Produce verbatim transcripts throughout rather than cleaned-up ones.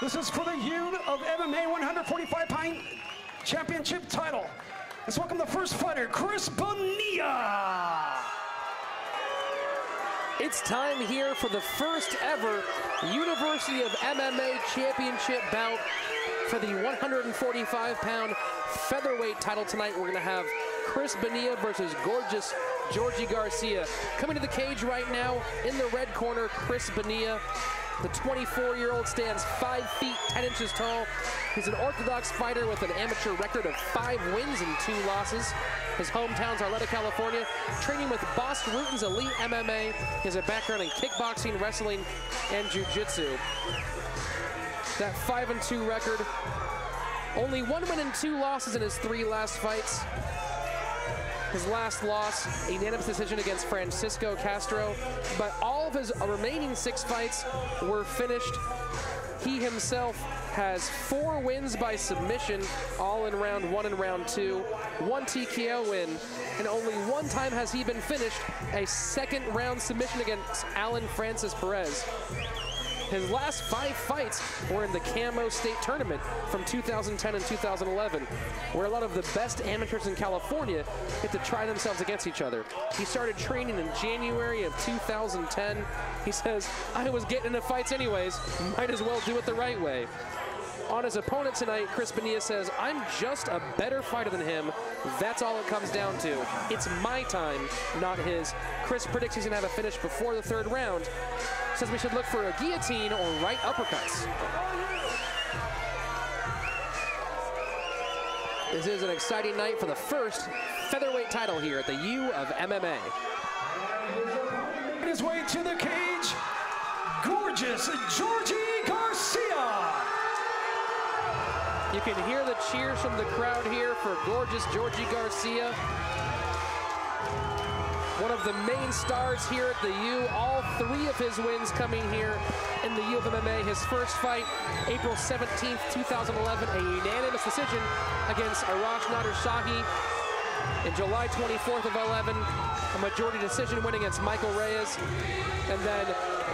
This is for the U of M M A one forty-five pound championship title. Let's welcome the first fighter, Chris Bonilla. It's time here for the first ever University of M M A championship bout for the one forty-five pound featherweight title tonight. We're gonna have Chris Bonilla versus gorgeous Georgie Garcia. Coming to the cage right now, in the red corner, Chris Bonilla. The twenty-four-year-old stands five feet ten inches tall. He's an orthodox fighter with an amateur record of five wins and two losses. His hometown's Arleta, California. Training with Bas Rutten's Elite M M A. He has a background in kickboxing, wrestling, and jiu-jitsu. That five and two record. Only one win and two losses in his three last fights. His last loss, a unanimous decision against Francisco Castro, but all of his remaining six fights were finished. He himself has four wins by submission, all in round one and round two, one T K O win, and only one time has he been finished, a second round submission against Alan Francis Perez. His last five fights were in the Camo State Tournament from two thousand ten and two thousand eleven, where a lot of the best amateurs in California get to try themselves against each other. He started training in January of two thousand ten. He says, I was getting into fights anyways, might as well do it the right way. On his opponent tonight, Chris Bonilla says, I'm just a better fighter than him. That's all it comes down to. It's my time, not his. Chris predicts he's gonna have a finish before the third round. Says we should look for a guillotine or right uppercuts. This is an exciting night for the first featherweight title here at the U of M M A. On his way to the cage, gorgeous Georgie Garcia. You can hear the cheers from the crowd here for gorgeous Georgie Garcia. One of the main stars here at the U, all three of his wins coming here in the U of M M A. His first fight, April seventeenth, two thousand eleven, a unanimous decision against Arash Nader Shahi. And July twenty-fourth of eleven, a majority decision win against Michael Reyes. And then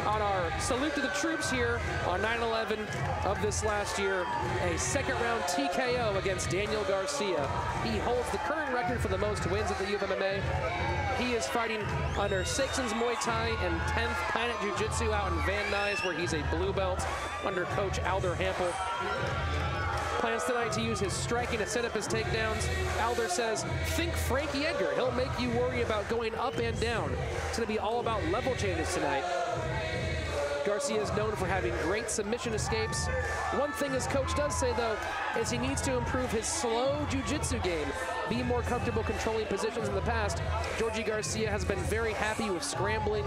on our salute to the troops here on nine eleven of this last year, a second round T K O against Daniel Garcia. He holds the current record for the most wins at the U of M M A. He is fighting under Saekson's Muay Thai and tenth Planet Jiu Jitsu out in Van Nuys, where he's a blue belt under coach Alder Hampel. Plans tonight to use his striking to set up his takedowns. Alder says, think Frankie Edgar. He'll make you worry about going up and down. It's gonna be all about level changes tonight. Garcia is known for having great submission escapes. One thing his coach does say, though, is he needs to improve his slow jiu-jitsu game, be more comfortable controlling positions in the past. Georgie Garcia has been very happy with scrambling.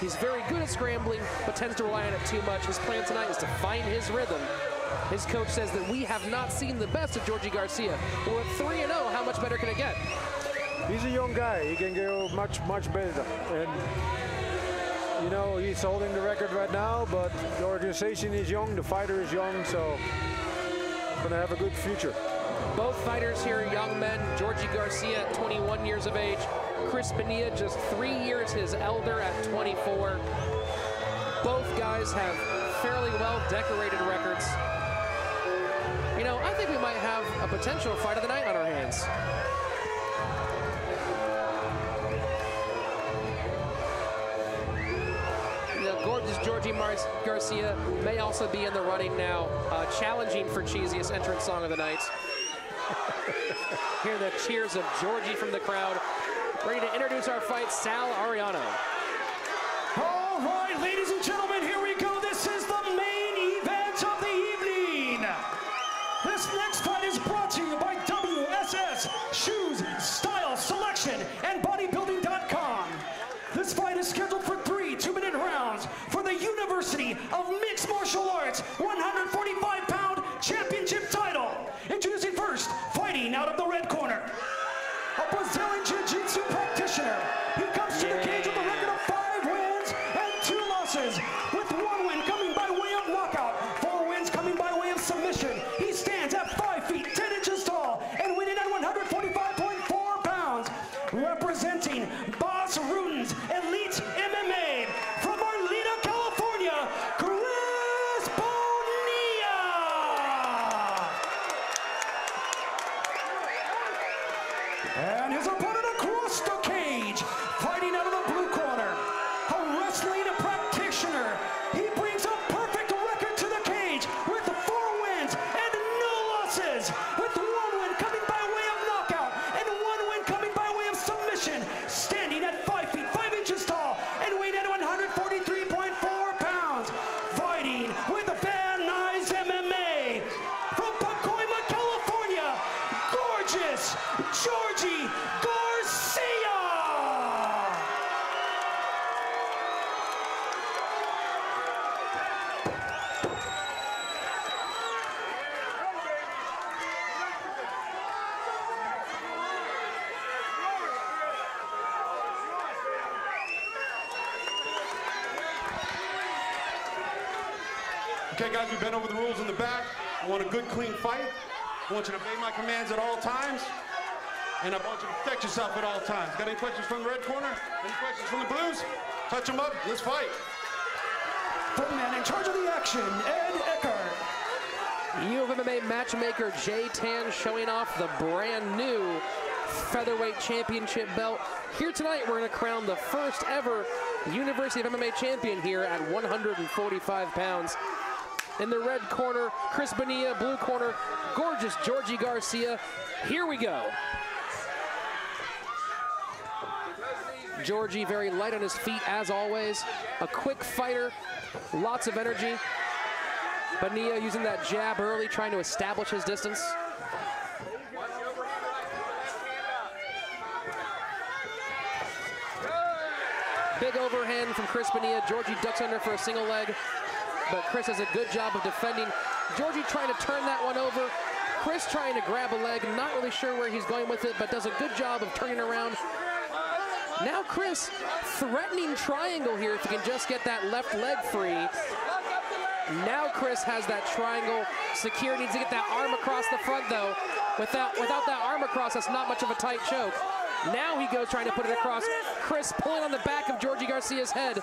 He's very good at scrambling, but tends to rely on it too much. His plan tonight is to find his rhythm. His coach says that we have not seen the best of Georgie Garcia. We're at three and oh, how much better can it get? He's a young guy. He can go much, much better. And you know, he's holding the record right now, but the organization is young, the fighter is young, so gonna have a good future. Both fighters here are young men. Georgie Garcia at twenty-one years of age. Chris Bonilla just three years his elder at twenty-four. Both guys have fairly well decorated records. You know, I think we might have a potential fight of the night on our hands. Gorgeous Georgie Garcia may also be in the running now, uh, challenging for cheesiest entrance song of the night. Hear the cheers of Georgie from the crowd. Ready to introduce our fight, Sal Ariano. All right, ladies and gentlemen, here we go. This is the main event of the evening. This next fight is brought to you by W S S Shoes, Style, Selection, and Bodybuilding dot com. This fight is scheduled for two-minute rounds for the University of Mixed Martial Arts one forty-five pound championship title. Introducing first, fighting out of the red corner, a Brazilian Jiu-Jitsu practitioner. He comes to the cage with a record of five wins and two losses, with one win coming by way of knockout, four wins coming by way of submission. He stands at five feet ten inches tall and weighing at one forty-five point four pounds, representing Bas Rutten's Elite M M A. From Arleta, California, Chris Bonilla! Okay, guys, we've been over the rules in the back. I want a good, clean fight. I want you to obey my commands at all times. And I want you to protect yourself at all times. Got any questions from the red corner? Any questions from the blues? Touch them up. Let's fight. For the man in charge of the action, Ed Eckert. U of M M A matchmaker Jay Tan showing off the brand new featherweight championship belt. Here tonight, we're going to crown the first ever University of M M A champion here at one forty-five pounds. In the red corner, Chris Bonilla, blue corner, gorgeous Georgie Garcia. Here we go. Georgie very light on his feet, as always. A quick fighter, lots of energy. Bonilla using that jab early, trying to establish his distance. Big overhand from Chris Bonilla. Georgie ducks under for a single leg, but Chris does a good job of defending. Georgie trying to turn that one over. Chris trying to grab a leg, not really sure where he's going with it, but does a good job of turning around. Now Chris threatening triangle here if he can just get that left leg free. Now Chris has that triangle secure. Needs to get that arm across the front though. Without, without that arm across, that's not much of a tight choke. Now he goes trying to put it across. Chris pulling on the back of Georgie Garcia's head.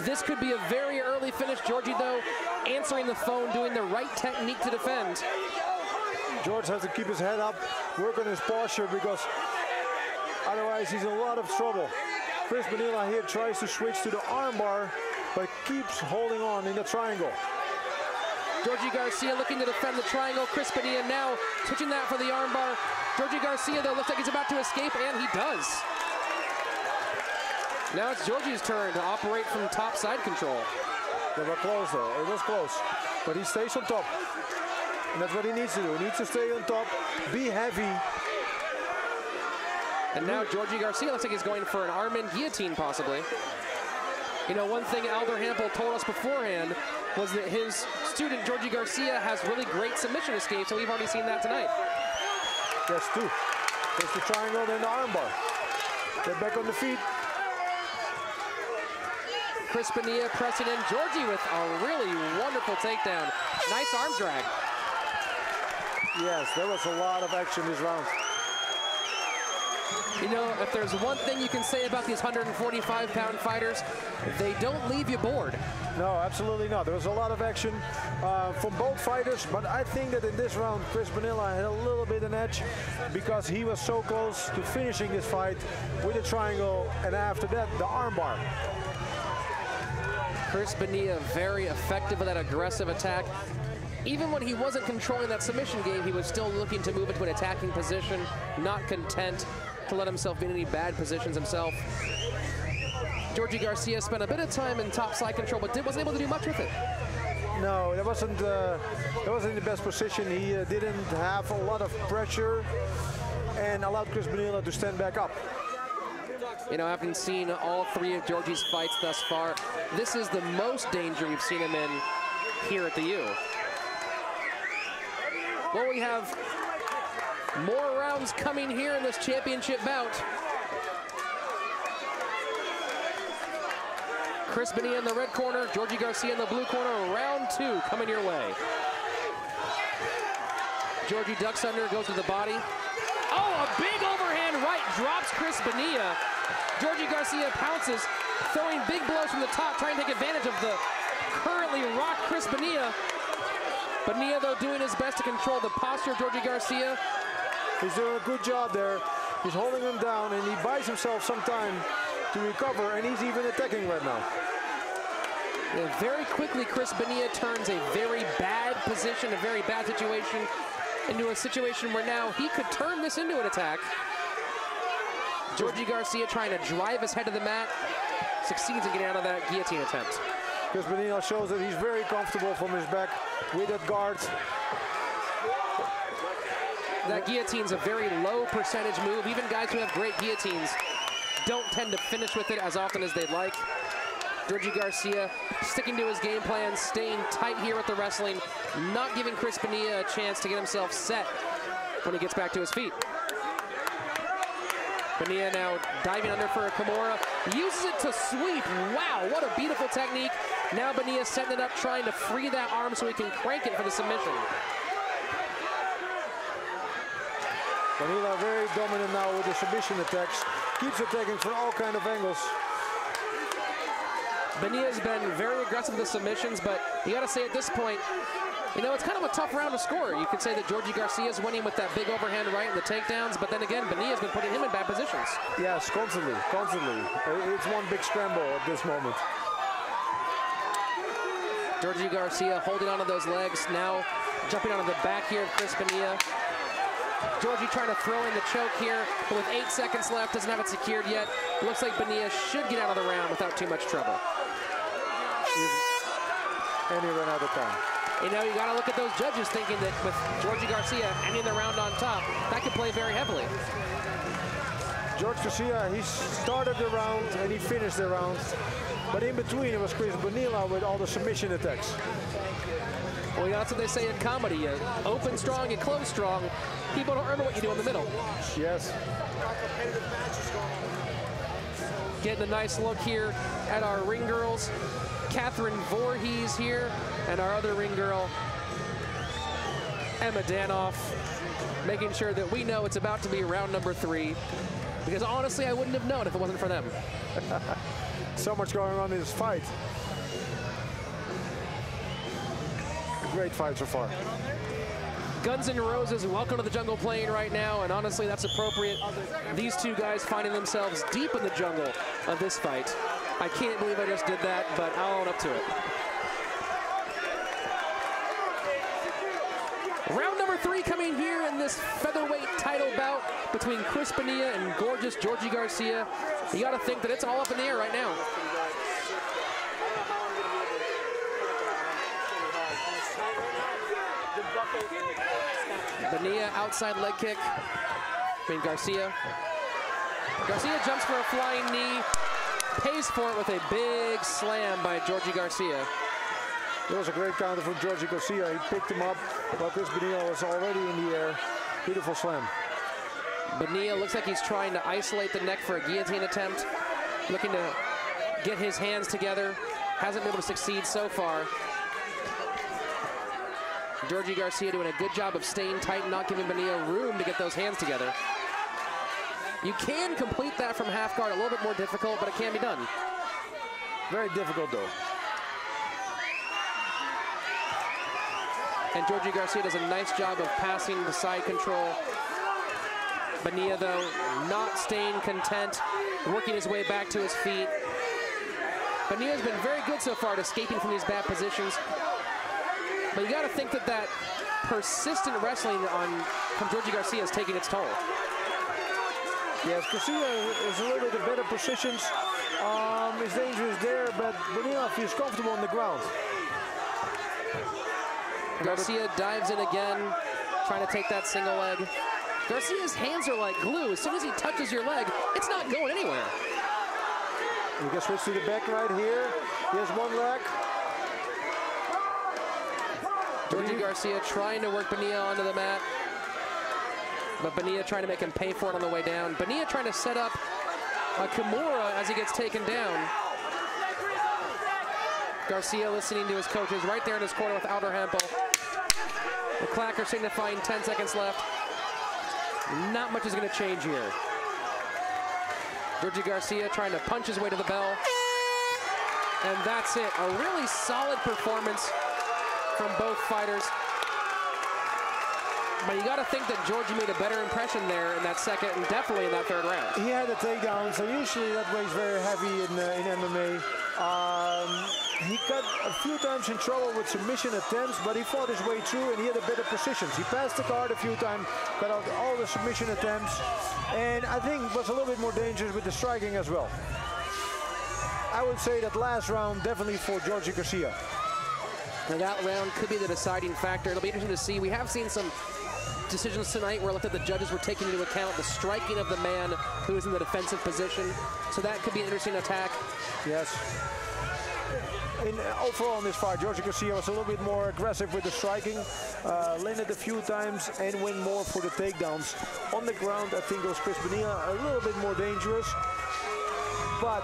This could be a very early finish. Georgie though, answering the phone, doing the right technique to defend. George has to keep his head up, work on his posture, because otherwise he's in a lot of trouble. Chris Bonilla here tries to switch to the armbar, but keeps holding on in the triangle. Georgie Garcia looking to defend the triangle. Chris Bonilla now switching that for the armbar. Georgie Garcia though looks like he's about to escape, and he does. Now it's Georgie's turn to operate from top side control. They were close though, it was close, but he stays on top. And that's what he needs to do. He needs to stay on top, be heavy. And now Georgie Garcia looks like he's going for an arm-in guillotine, possibly. You know, one thing Alder Hampel told us beforehand was that his student, Georgie Garcia, has really great submission escapes, so we've already seen that tonight. That's two. There's the triangle and the armbar. Get back on the feet. Chris Bonilla pressing in. Georgie with a really wonderful takedown. Nice arm drag. Yes, there was a lot of action this round. You know, if there's one thing you can say about these one forty-five pound fighters, they don't leave you bored. No, absolutely not. There was a lot of action uh, from both fighters, but I think that in this round, Chris Bonilla had a little bit of an edge because he was so close to finishing this fight with a triangle, and after that, the armbar. Chris Bonilla very effective with that aggressive attack. Even when he wasn't controlling that submission game, he was still looking to move into an attacking position, not content to let himself be in any bad positions himself. Georgie Garcia spent a bit of time in top side control, but did, wasn't able to do much with it. No, that wasn't, uh, that wasn't the best position. He uh, didn't have a lot of pressure and allowed Chris Bonilla to stand back up. You know, I haven't seen all three of Georgie's fights thus far. This is the most danger we've seen him in here at the U. Well, we have more rounds coming here in this championship bout. Chris Bonilla in the red corner, Georgie Garcia in the blue corner. Round two coming your way. Georgie ducks under, goes to the body. Oh, a big overhand right drops Chris Bonilla. Georgie Garcia pounces, throwing big blows from the top, trying to take advantage of the currently rocked Chris Bonilla. Bonilla, though, doing his best to control the posture of Georgie Garcia. He's doing a good job there. He's holding him down, and he buys himself some time to recover, and he's even attacking right now. Yeah, very quickly, Chris Bonilla turns a very bad position, a very bad situation, into a situation where now he could turn this into an attack. Georgie Garcia trying to drive his head to the mat, succeeds in getting out of that guillotine attempt. Chris Bonilla shows that he's very comfortable from his back with that guard. That guillotine's a very low percentage move. Even guys who have great guillotines don't tend to finish with it as often as they'd like. Georgie Garcia sticking to his game plan, staying tight here with the wrestling, not giving Chris Bonilla a chance to get himself set when he gets back to his feet. Bonilla now diving under for a Kimura. uses it to sweep. Wow, what a beautiful technique. Now Bonilla setting it up, trying to free that arm so he can crank it for the submission. Bonilla very dominant now with the submission attacks. Keeps attacking from all kind of angles. Bonilla's been very aggressive with the submissions, but you gotta say at this point, you know, it's kind of a tough round to score. You could say that Georgie Garcia's winning with that big overhand right and the takedowns, but then again, Bonilla's been putting him in bad positions. Yes, constantly, constantly. It's one big scramble at this moment. Georgie Garcia holding onto those legs, now jumping onto the back here of Chris Bonilla. Georgie trying to throw in the choke here, but with eight seconds left, doesn't have it secured yet. Looks like Bonilla should get out of the round without too much trouble. And he ran out of time. You know, you got to look at those judges thinking that with Georgie Garcia ending the round on top, that could play very heavily. George Garcia, he started the round and he finished the round. But in between, it was Chris Bonilla with all the submission attacks. Well, that's what they say in comedy. You open strong, you close strong. People don't remember what you do in the middle. Yes. Getting a nice look here at our ring girls. Catherine Voorhees here, and our other ring girl, Emma Danoff, making sure that we know it's about to be round number three, because honestly, I wouldn't have known if it wasn't for them. So much going on in this fight. A great fight so far. Guns N' Roses, welcome to the jungle playing right now, and honestly, that's appropriate. These two guys finding themselves deep in the jungle of this fight. I can't believe I just did that, but I'll own up to it. Round number three coming here in this featherweight title bout between Chris Bonilla and gorgeous Georgie Garcia. You gotta think that it's all up in the air right now. Bonilla outside leg kick. I mean Garcia. Garcia jumps for a flying knee. Pays for it with a big slam by Georgie Garcia. It was a great counter from Georgie Garcia. He picked him up while Chris Bonilla was already in the air. Beautiful slam. Bonilla looks like he's trying to isolate the neck for a guillotine attempt. Looking to get his hands together. Hasn't been able to succeed so far. Georgie Garcia doing a good job of staying tight and not giving Bonilla room to get those hands together. You can complete that from half guard, a little bit more difficult, but it can be done. Very difficult, though. And Georgie Garcia does a nice job of passing the side control. Bonilla, though, not staying content, working his way back to his feet. Bonilla's been very good so far at escaping from these bad positions. But you got to think that that persistent wrestling on from Georgie Garcia is taking its toll. Yes, Garcia is a little bit of better positions. Um, his danger is there, but Bonilla feels comfortable on the ground. Garcia dives in again, trying to take that single leg. Garcia's hands are like glue. As soon as he touches your leg, it's not going anywhere. You can switch to the back right here. He has one leg. Georgie Garcia trying to work Bonilla onto the mat. But Bonilla trying to make him pay for it on the way down. Bonilla trying to set up a Kimura as he gets taken down. Garcia listening to his coaches right there in his corner with Alder Hampel. The clacker signifying ten seconds left. Not much is going to change here. Georgie Garcia trying to punch his way to the bell. And that's it. A really solid performance from both fighters. But you got to think that Georgie made a better impression there in that second and definitely in that third round. He had the takedowns, and usually that weighs very heavy in, uh, in M M A. Um, he got a few times in trouble with submission attempts, but he fought his way through and he had a better position. He passed the guard a few times, got out all the submission attempts, and I think was a little bit more dangerous with the striking as well. I would say that last round definitely for Georgie Garcia. Now that round could be the deciding factor. It'll be interesting to see. We have seen some decisions tonight where it looked like the judges were taking into account the striking of the man who is in the defensive position. So that could be an interesting attack. Yes. In, overall in this fight, Georgie Garcia was a little bit more aggressive with the striking, uh, landed a few times and went more for the takedowns. On the ground, I think it was Chris Bonilla a little bit more dangerous. but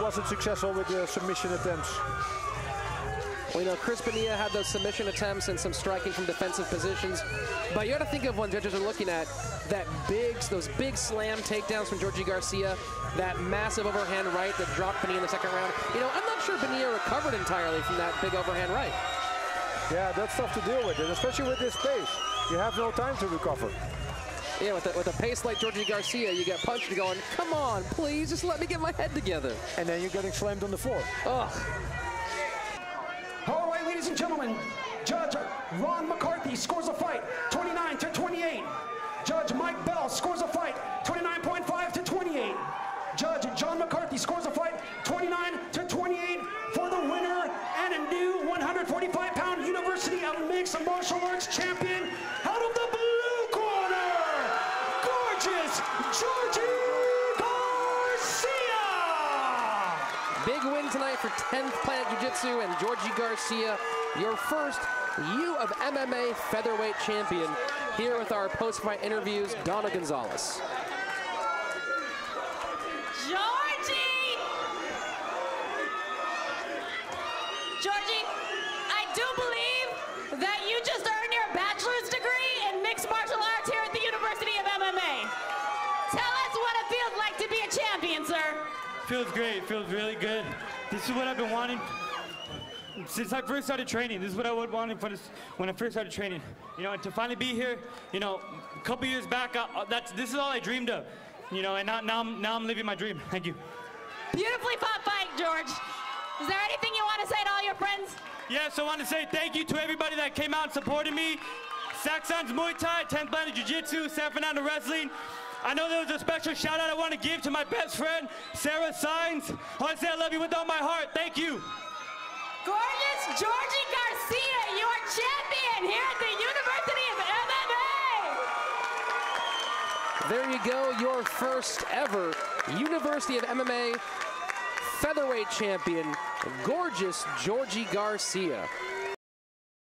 wasn't successful with the submission attempts. We know Chris Bonilla had those submission attempts and some striking from defensive positions, but you got to think of when judges are looking at that big, those big slam takedowns from Georgie Garcia, that massive overhand right that dropped Bonilla in the second round. You know, I'm not sure Bonilla recovered entirely from that big overhand right. Yeah, that's tough to deal with, and especially with this pace. You have no time to recover. Yeah, with a, with a pace like Georgie Garcia, you get punched, you're going, come on, please, just let me get my head together. And then you're getting slammed on the floor. Ugh. All right, ladies and gentlemen, Judge Ron McCarthy scores a fight, twenty-nine to twenty-eight. Judge Mike Bell scores a fight, twenty-nine point five to twenty-eight. Judge John McCarthy scores a fight, twenty-nine to twenty-eight for the winner and a new one forty-five pound University of Mixed Martial Arts champion out of the blue corner, gorgeous Georgie Garcia! Big win tonight for tenth Planet Jiu Jitsu and Georgie Garcia, your first U of M M A featherweight champion, here with our post-fight interviews, Donna Gonzalez. Georgie! Georgie, I do believe that you just earned your bachelor's degree in mixed martial arts here at the University of M M A. Tell us what it feels like to be a champion, sir. Feels great, feels really good. This is what I've been wanting since I first started training. This is what I would want when I first started training. You know, and to finally be here, you know, a couple years back, I, that's, this is all I dreamed of. You know, and now, now, I'm, now I'm living my dream. Thank you. Beautifully fought fight, George. Is there anything you want to say to all your friends? Yes, I want to say thank you to everybody that came out and supported me. Saekson's Muay Thai, tenth Planet Jiu Jitsu, San Fernando Wrestling. I know there was a special shout out I want to give to my best friend, Sarah Saenz. I want to say I love you with all my heart. Thank you. Gorgeous Georgie Garcia, your champion here at the University of M M A. There you go, your first ever University of M M A featherweight champion, gorgeous Georgie Garcia.